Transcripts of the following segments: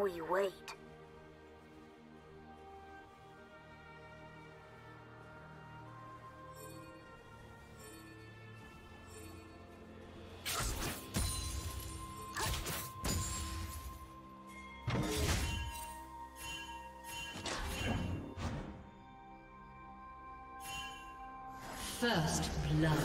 We wait. First blood.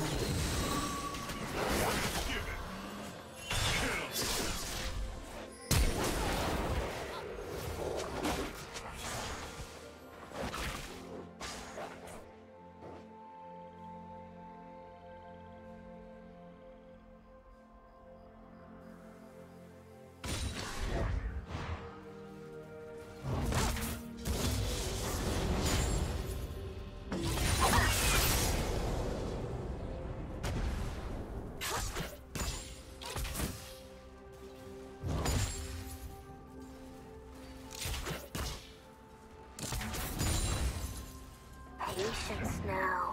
Patience now.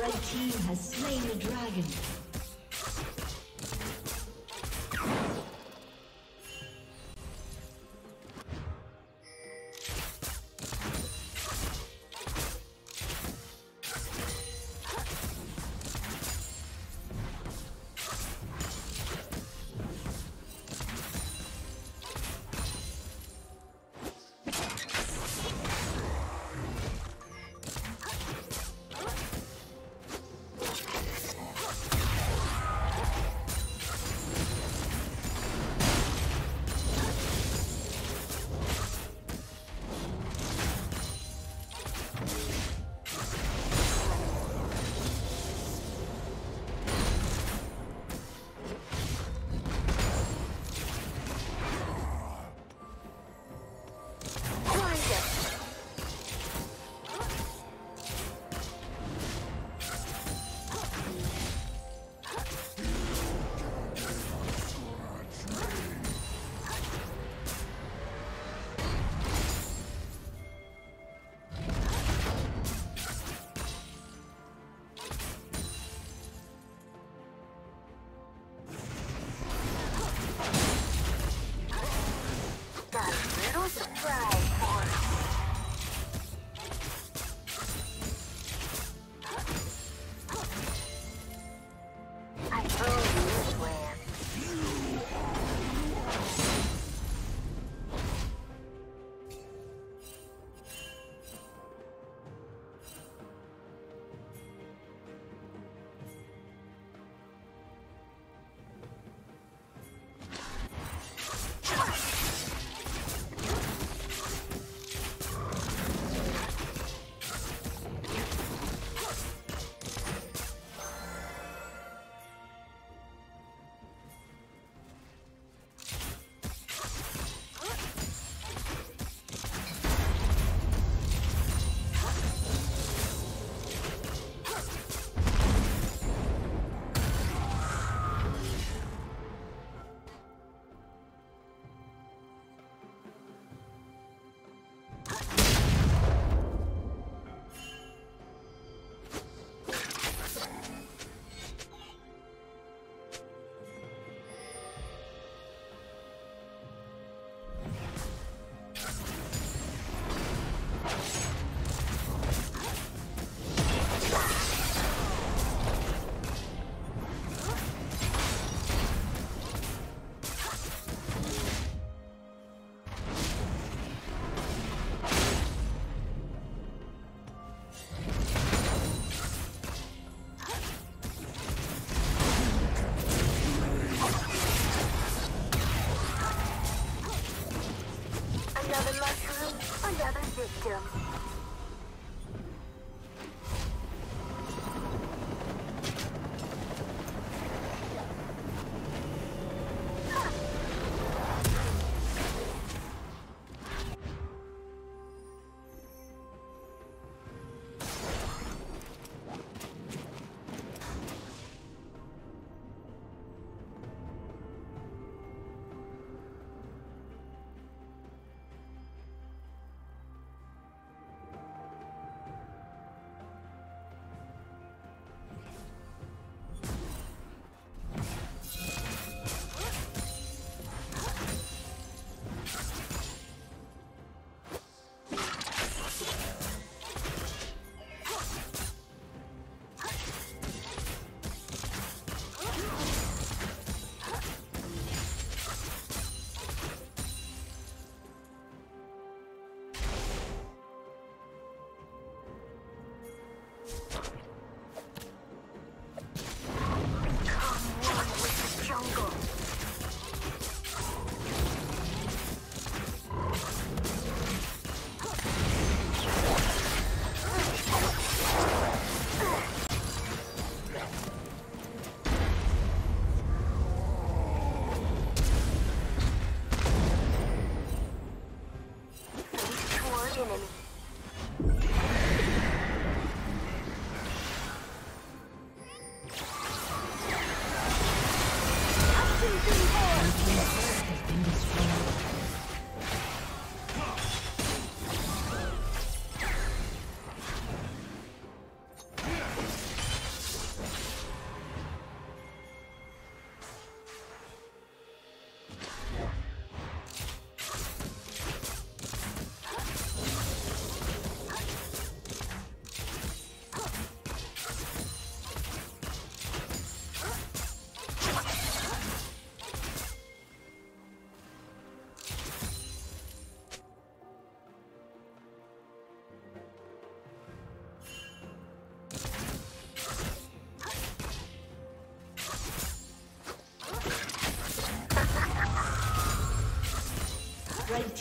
The team has slain the dragon.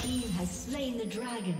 team has slain the dragon.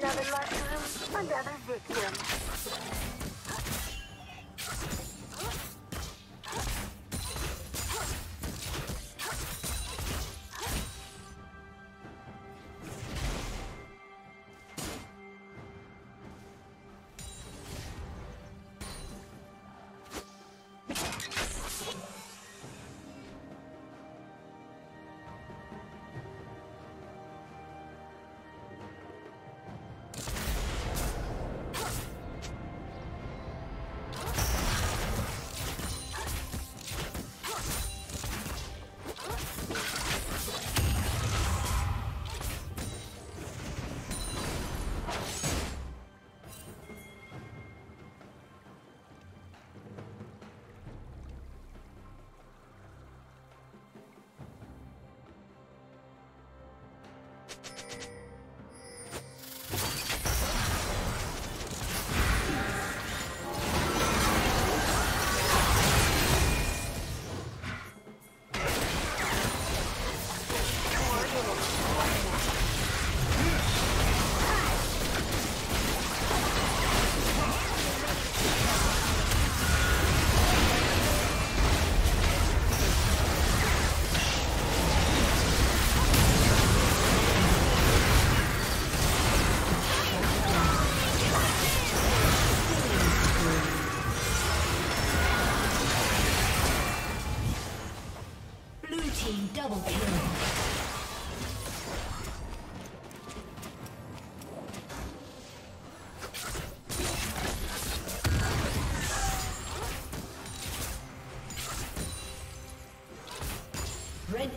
Another mushroom, another victim. Double kill. Red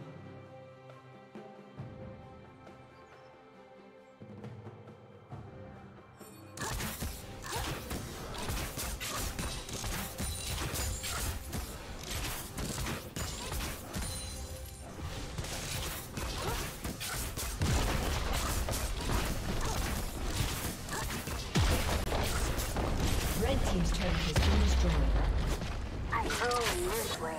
Team's turret has been destroyed. I own this land.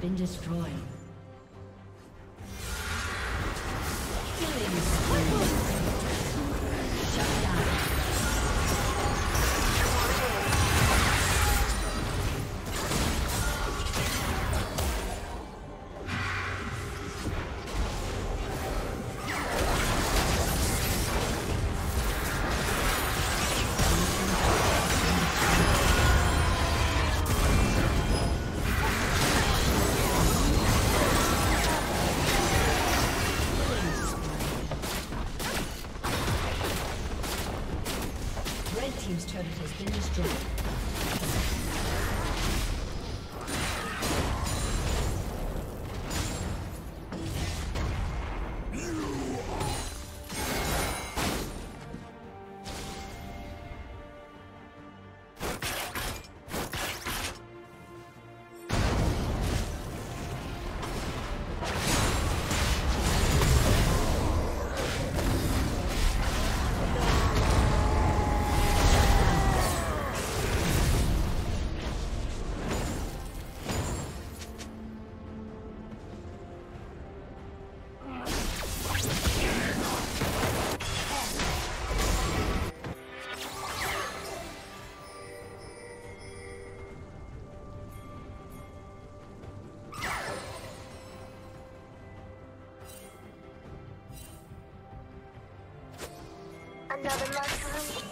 been destroyed. Killing spree. Shut down.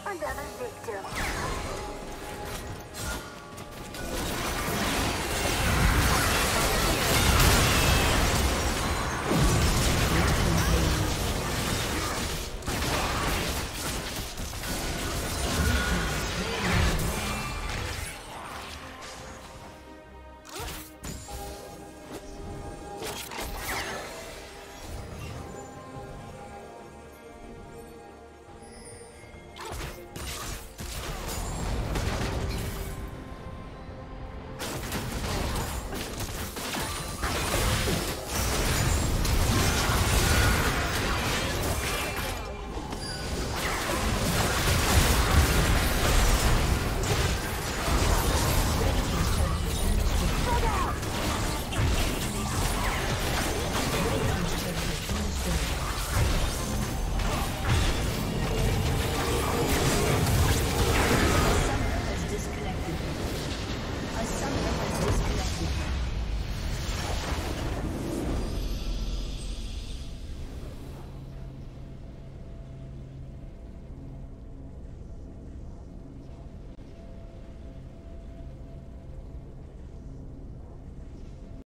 Another victim.